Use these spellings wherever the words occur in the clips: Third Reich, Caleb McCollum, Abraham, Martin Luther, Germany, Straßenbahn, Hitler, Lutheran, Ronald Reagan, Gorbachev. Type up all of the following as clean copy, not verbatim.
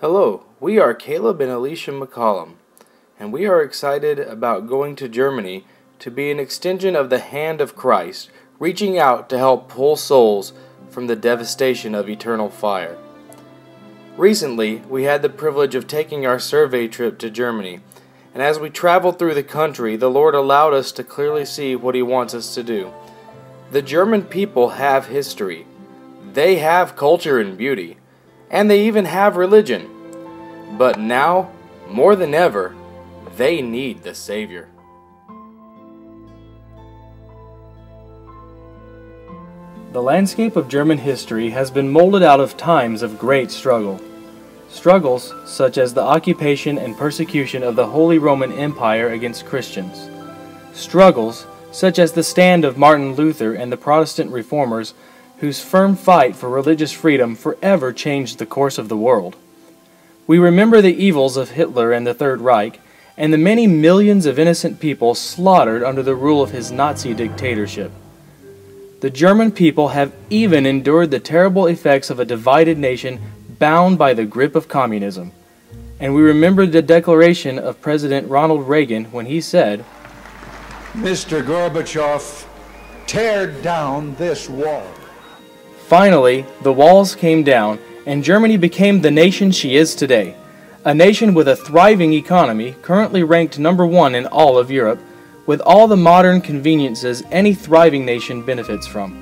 Hello, we are Caleb and Alicia McCollum, and we are excited about going to Germany to be an extension of the hand of Christ, reaching out to help pull souls from the devastation of eternal fire. Recently, we had the privilege of taking our survey trip to Germany, and as we traveled through the country, the Lord allowed us to clearly see what He wants us to do. The German people have history. They have culture and beauty. And they even have religion. But now, more than ever, they need the Savior. The landscape of German history has been molded out of times of great struggle. Struggles such as the occupation and persecution of the Holy Roman Empire against Christians. Struggles such as the stand of Martin Luther and the Protestant reformers, whose firm fight for religious freedom forever changed the course of the world. We remember the evils of Hitler and the Third Reich, and the many millions of innocent people slaughtered under the rule of his Nazi dictatorship. The German people have even endured the terrible effects of a divided nation bound by the grip of communism. And we remember the declaration of President Ronald Reagan when he said, "Mr. Gorbachev, tear down this wall." Finally, the walls came down, and Germany became the nation she is today. A nation with a thriving economy, currently ranked #1 in all of Europe, with all the modern conveniences any thriving nation benefits from.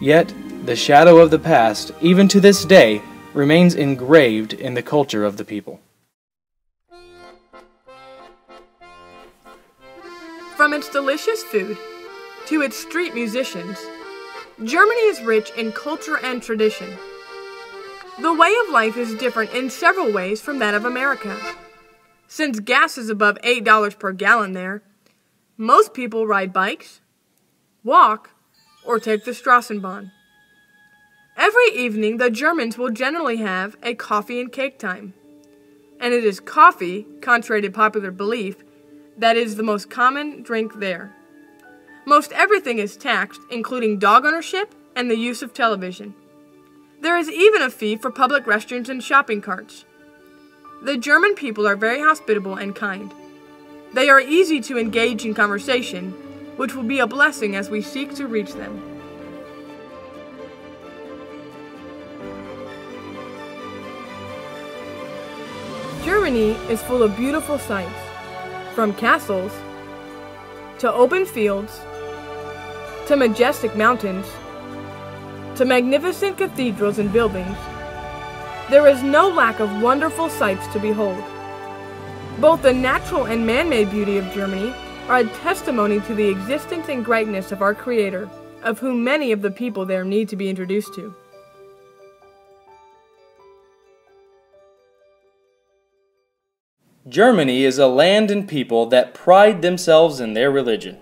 Yet, the shadow of the past, even to this day, remains engraved in the culture of the people. From its delicious food, to its street musicians, Germany is rich in culture and tradition. The way of life is different in several ways from that of America. Since gas is above $8 per gallon there, most people ride bikes, walk, or take the Straßenbahn. Every evening, the Germans will generally have a coffee and cake time. And it is coffee, contrary to popular belief, that is the most common drink there. Most everything is taxed, including dog ownership and the use of television. There is even a fee for public restrooms and shopping carts. The German people are very hospitable and kind. They are easy to engage in conversation, which will be a blessing as we seek to reach them. Germany is full of beautiful sights, from castles to open fields, to majestic mountains, to magnificent cathedrals and buildings. There is no lack of wonderful sights to behold. Both the natural and man-made beauty of Germany are a testimony to the existence and greatness of our Creator, of whom many of the people there need to be introduced to. Germany is a land and people that pride themselves in their religion.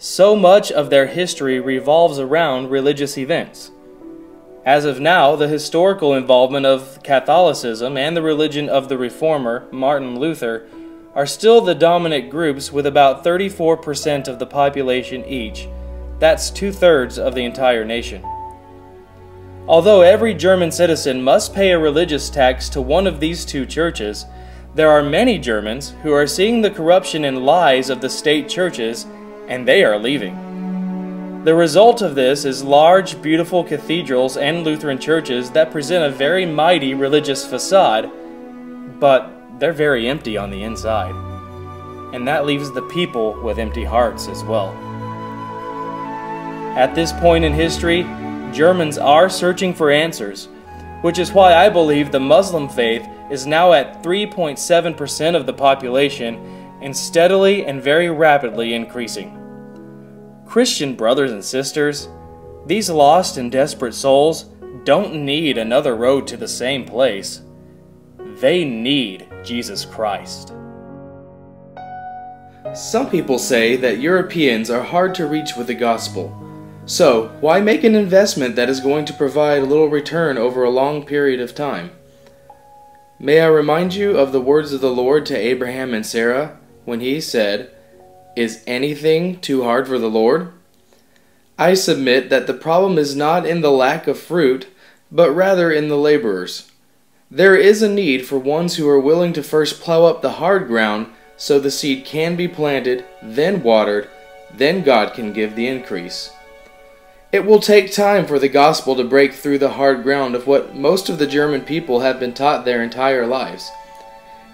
So much of their history revolves around religious events. As of now, the historical involvement of Catholicism and the religion of the reformer, Martin Luther, are still the dominant groups with about 34% of the population each. That's 2/3 of the entire nation. Although every German citizen must pay a religious tax to one of these two churches, there are many Germans who are seeing the corruption and lies of the state churches, and they are leaving. The result of this is large, beautiful cathedrals and Lutheran churches that present a very mighty religious facade, but they're very empty on the inside. And that leaves the people with empty hearts as well. At this point in history, Germans are searching for answers, which is why I believe the Muslim faith is now at 3.7% of the population and steadily and very rapidly increasing. Christian brothers and sisters, these lost and desperate souls don't need another road to the same place. They need Jesus Christ. Some people say that Europeans are hard to reach with the gospel. So, why make an investment that is going to provide little return over a long period of time? May I remind you of the words of the Lord to Abraham and Sarah when he said, "Is anything too hard for the Lord?" I submit that the problem is not in the lack of fruit, but rather in the laborers. There is a need for ones who are willing to first plow up the hard ground so the seed can be planted, then watered, then God can give the increase. It will take time for the gospel to break through the hard ground of what most of the German people have been taught their entire lives.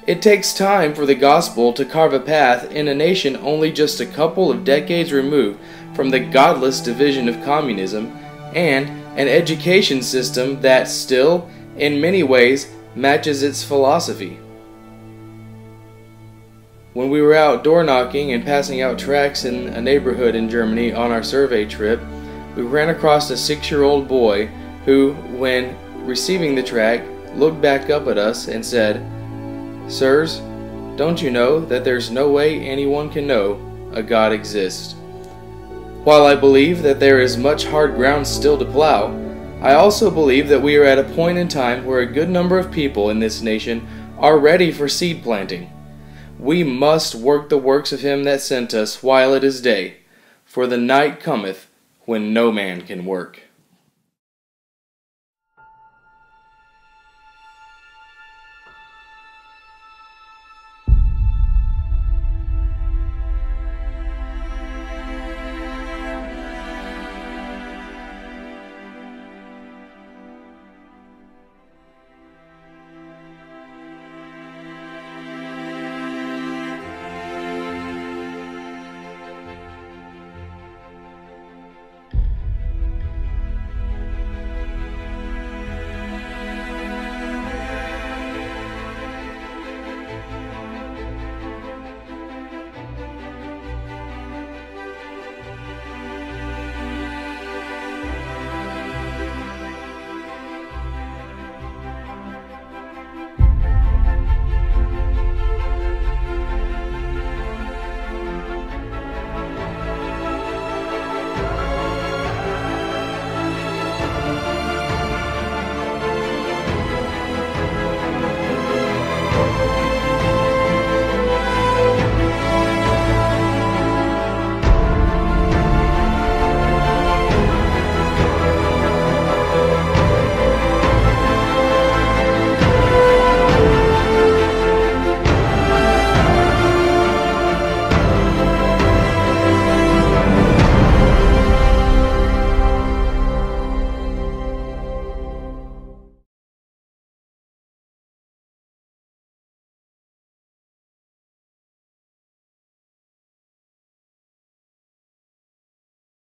It takes time for the gospel to carve a path in a nation only just a couple of decades removed from the godless division of communism and an education system that still, in many ways, matches its philosophy. When we were out door knocking and passing out tracts in a neighborhood in Germany on our survey trip, we ran across a 6-year-old boy who, when receiving the tract, looked back up at us and said, "Sirs, don't you know that there's no way anyone can know a God exists? While I believe that there is much hard ground still to plow, I also believe that we are at a point in time where a good number of people in this nation are ready for seed planting. We must work the works of him that sent us while it is day, for the night cometh when no man can work."